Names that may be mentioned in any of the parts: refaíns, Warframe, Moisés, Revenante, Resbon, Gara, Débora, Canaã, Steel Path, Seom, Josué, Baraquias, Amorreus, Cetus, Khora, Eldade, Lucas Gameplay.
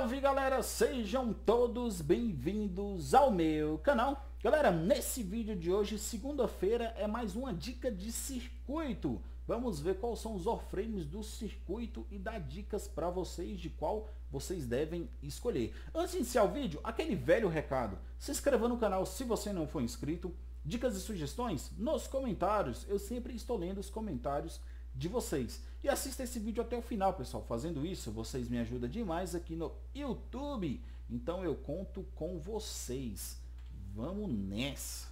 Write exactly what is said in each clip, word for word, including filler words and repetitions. Salve galera, sejam todos bem-vindos ao meu canal. Galera, nesse vídeo de hoje, segunda-feira, é mais uma dica de circuito. Vamos ver quais são os Warframes do circuito e dar dicas para vocês de qual vocês devem escolher. Antes de iniciar o vídeo, aquele velho recado: se inscreva no canal se você não for inscrito. Dicas e sugestões nos comentários, eu sempre estou lendo os comentários de vocês. E assista esse vídeo até o final, pessoal. Fazendo isso, vocês me ajudam demais aqui no YouTube. Então eu conto com vocês. Vamos nessa.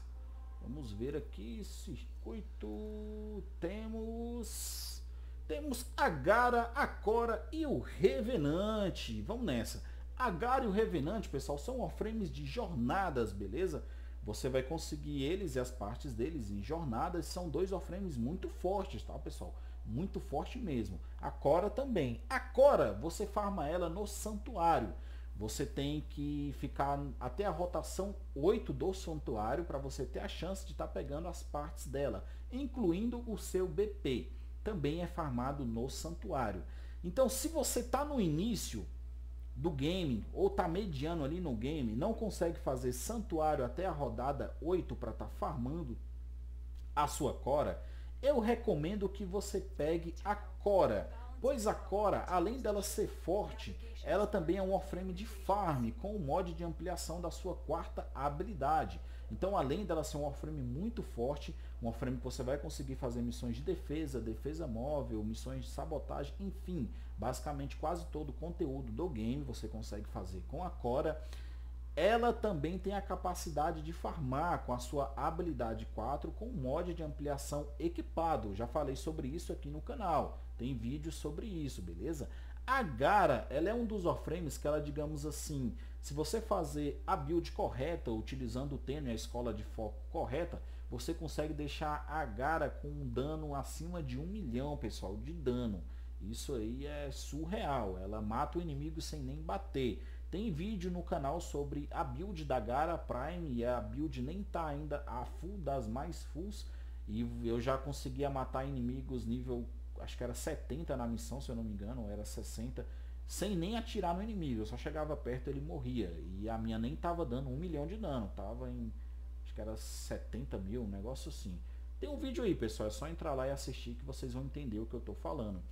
Vamos ver aqui, circuito. Temos Temos a Gara, a Khora e o Revenante. Vamos nessa. A Gara e o Revenante, pessoal, são Warframes de jornadas, beleza? Você vai conseguir eles e as partes deles em jornadas. São dois Warframes muito fortes, tá, pessoal? Muito forte mesmo. A Khora também. A Khora, você farma ela no santuário. Você tem que ficar até a rotação oito do santuário para você ter a chance de estar tá pegando as partes dela, incluindo o seu B P. Também é farmado no santuário. Então, se você tá no início do game, ou tá mediano ali no game, não consegue fazer santuário até a rodada oito para estar tá farmando a sua Khora, eu recomendo que você pegue a Khora, pois a Khora, além dela ser forte, ela também é um Warframe de farm, com o mod de ampliação da sua quarta habilidade. Então, além dela ser um Warframe muito forte, um Warframe que você vai conseguir fazer missões de defesa, defesa móvel, missões de sabotagem, enfim, basicamente quase todo o conteúdo do game você consegue fazer com a Khora. Ela também tem a capacidade de farmar com a sua habilidade quatro com o mod de ampliação equipado. Já falei sobre isso aqui no canal, tem vídeo sobre isso, beleza? A Gara, ela é um dos Warframes que ela, digamos assim, se você fazer a build correta, utilizando o tênue, a escola de foco correta, você consegue deixar a Gara com um dano acima de um milhão, pessoal, de dano. Isso aí é surreal, ela mata o inimigo sem nem bater. Tem vídeo no canal sobre a build da Gara Prime, e a build nem tá ainda a full das mais fulls, e eu já conseguia matar inimigos nível, acho que era setenta na missão, se eu não me engano, ou era sessenta, sem nem atirar no inimigo. Eu só chegava perto, ele morria, e a minha nem tava dando um milhão de dano, tava em, acho que era setenta mil, um negócio assim. Tem um vídeo aí, pessoal, é só entrar lá e assistir que vocês vão entender o que eu tô falando.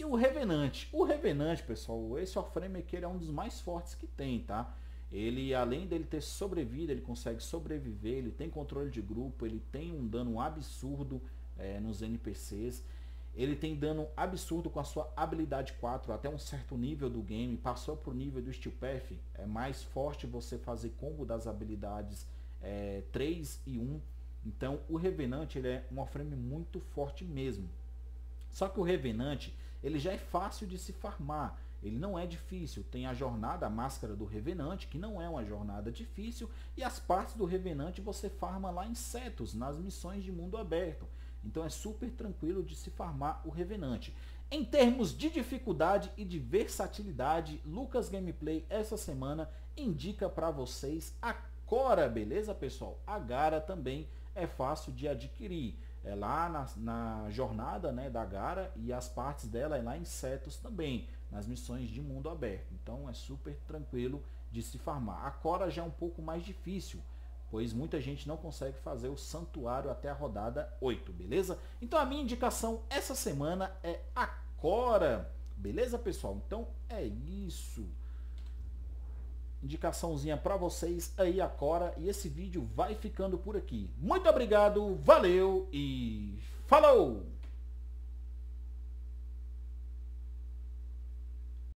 E o Revenante, o Revenante, pessoal, esse Warframe aqui, ele é um dos mais fortes que tem, tá? Ele, além dele ter sobrevida, ele consegue sobreviver, ele tem controle de grupo, ele tem um dano absurdo é, nos N P Cs, ele tem dano absurdo com a sua habilidade quatro até um certo nível do game. Passou pro nível do Steel Path, é mais forte você fazer combo das habilidades é, três e um. Então, o Revenante, ele é um Warframe muito forte mesmo. Só que o Revenante, ele já é fácil de se farmar, ele não é difícil. Tem a jornada, a máscara do Revenante, que não é uma jornada difícil, e as partes do Revenante você farma lá em Cetus, nas missões de mundo aberto. Então é super tranquilo de se farmar o Revenante. Em termos de dificuldade e de versatilidade, Lucas Gameplay essa semana indica para vocês a Khora, beleza, pessoal? A Gara também é fácil de adquirir. É lá na, na jornada, né, da Gara, e as partes dela é lá em Cetus também, nas missões de mundo aberto. Então é super tranquilo de se farmar. A Khora já é um pouco mais difícil, pois muita gente não consegue fazer o santuário até a rodada oito, beleza? Então a minha indicação essa semana é a Khora, beleza, pessoal? Então é isso. Indicaçãozinha para vocês aí, a Khora, e esse vídeo vai ficando por aqui. Muito obrigado, valeu e falou!